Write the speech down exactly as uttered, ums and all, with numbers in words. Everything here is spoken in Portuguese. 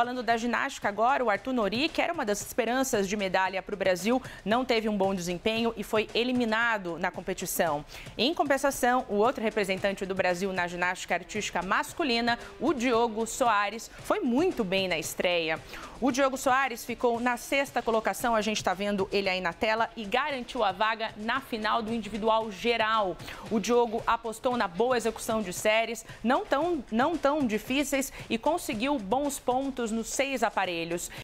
Falando da ginástica agora, o Arthur Nory, que era uma das esperanças de medalha para o Brasil, não teve um bom desempenho e foi eliminado na competição. Em compensação, o outro representante do Brasil na ginástica artística masculina, o Diogo Soares, foi muito bem na estreia. O Diogo Soares ficou na sexta colocação, a gente está vendo ele aí na tela, e garantiu a vaga na final do individual geral. O Diogo apostou na boa execução de séries, não tão, não tão difíceis, e conseguiu bons pontos nos seis aparelhos.